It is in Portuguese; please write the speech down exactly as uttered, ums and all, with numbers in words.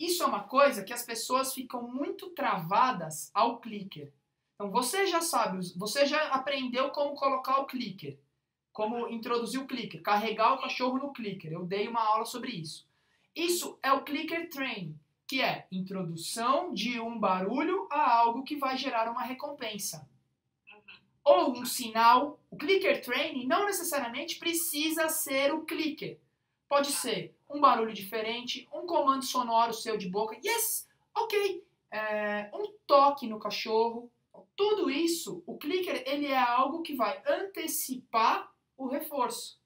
Isso é uma coisa que as pessoas ficam muito travadas ao clicker. Então você já sabe, você já aprendeu como colocar o clicker, como introduzir o clicker, carregar o cachorro no clicker. Eu dei uma aula sobre isso. Isso é o clicker training, que é introdução de um barulho a algo que vai gerar uma recompensa. Ou um sinal. O clicker training não necessariamente precisa ser o clicker. Pode ser um barulho diferente, um comando sonoro seu de boca, yes, ok, é, um toque no cachorro. Tudo isso, o clicker, ele é algo que vai antecipar o reforço.